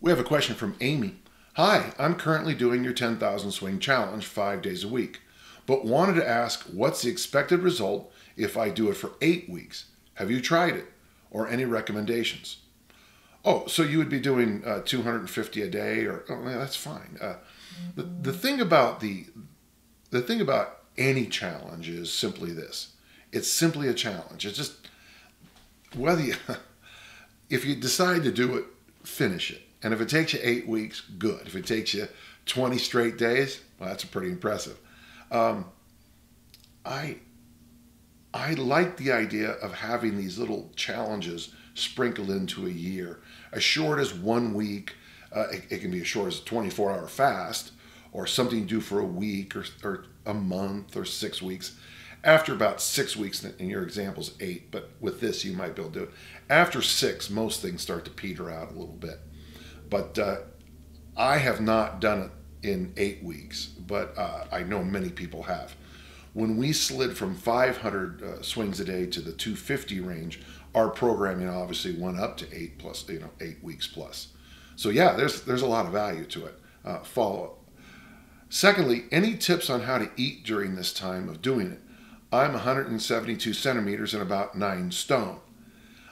We have a question from Amy. Hi, I'm currently doing your 10,000 swing challenge 5 days a week, but wanted to ask what's the expected result if I do it for 8 weeks? Have you tried it or any recommendations? Oh, so you would be doing 250 a day, or oh, that's fine. The thing about any challenge is simply this: it's simply a challenge. It's just whether you, if you decide to do it, finish it. And if it takes you 8 weeks, good. If it takes you 20 straight days, well, that's pretty impressive. I like the idea of having these little challenges sprinkled into a year. As short as 1 week, it can be as short as a 24-hour fast, or something you do for a week, or a month, or 6 weeks. After about 6 weeks, in your example's 8, but with this you might be able to do it. After 6, most things start to peter out a little bit. But I have not done it in 8 weeks, but I know many people have. When we slid from 500 swings a day to the 250 range, our programming obviously went up to 8 weeks plus. So yeah, there's a lot of value to it. Follow up. Secondly, any tips on how to eat during this time of doing it? I'm 172 centimeters and about 9 stone.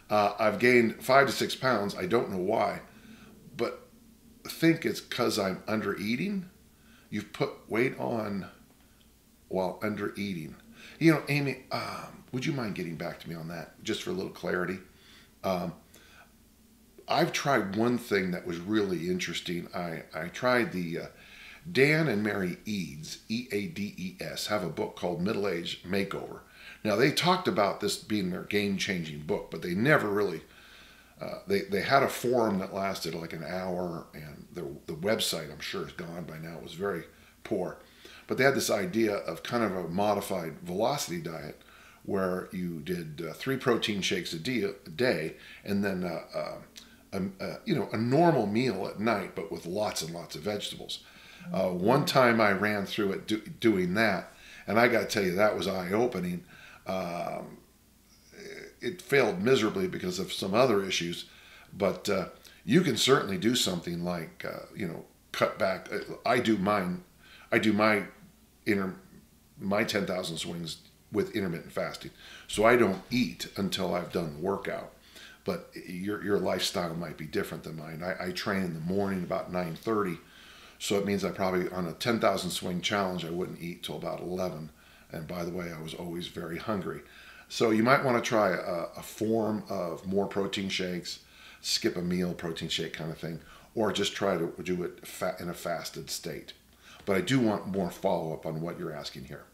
I've gained 5 to 6 pounds. I don't know why, but I think it's because I'm under eating. You've put weight on while under eating. You know, Amy, would you mind getting back to me on that just for a little clarity? I've tried one thing that was really interesting. I tried the Dan and Mary Eades, E-A-D-E-S, have a book called Middle Age Makeover. Now, they talked about this being their game-changing book, but they never really, they had a forum that lasted like an hour, and the website, I'm sure, is gone by now. It was very poor. But they had this idea of kind of a modified velocity diet where you did 3 protein shakes a day, and then a normal meal at night, but with lots and lots of vegetables. One time I ran through it doing that, and I got to tell you, that was eye-opening. It failed miserably because of some other issues, but you can certainly do something like cut back. I do my 10,000 swings with intermittent fasting, so I don't eat until I've done the workout. But your lifestyle might be different than mine. I train in the morning about 9:30. So it means I probably, on a 10,000 swing challenge, I wouldn't eat till about 11. And by the way, I was always very hungry. So you might want to try a form of more protein shakes, skip a meal, protein shake kind of thing, or just try to do it in a fasted state. But I do want more follow-up on what you're asking here.